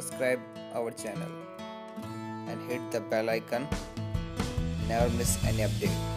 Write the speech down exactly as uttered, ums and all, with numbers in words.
subscribe our channel and hit the bell icon. Never miss any update.